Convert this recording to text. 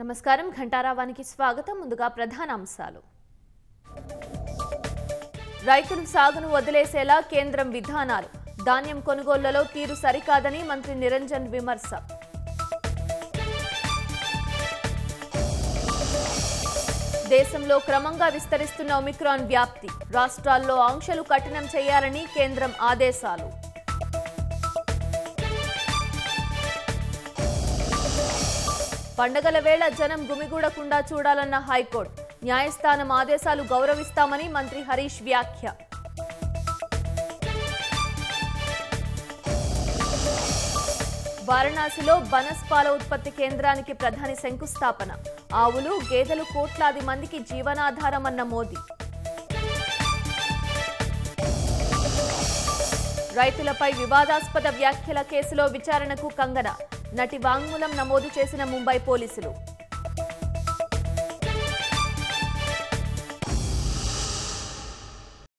నమస్కారం ఘంటారావానికి స్వాగతం ముందుగా ప్రధాన అంశాలు రైతుల సాగును వదిలేసేలా కేంద్రం విధానాలు ధాన్యం కొనుగోలులో తీరు సరికాదని మంత్రి నిరంజన్ విమర్శ దేశంలో క్రమంగా విస్తరిస్తున్న ఒమిక్రాన్ వ్యాప్తి రాష్ట్రాల్లో ఆంక్షలు కఠినం చేయాలని కేంద్రం ఆదేశాలు పండగల వేళ జనం గుమిగూడకుండా చూడాలన్న హైకోర్టు న్యాయస్థానం ఆదేశాలు గౌరవిస్తామని మంత్రి హరీష్ వ్యాఖ్య వారణాసిలో బనస్ పాల ఉత్పత్తి కేంద్రానికి ప్రధాని శంకుస్థాపన ఆవులు గేదెలు కోట్లాది మందికి జీవనాధారం అన్న మోదీ రైతులపై వివాదాస్పద వ్యాఖ్యల కేసులో విచారణకు కంగనా నటి వాంగ్మూలం నమోదు చేసిన ముంబై పోలీసులు।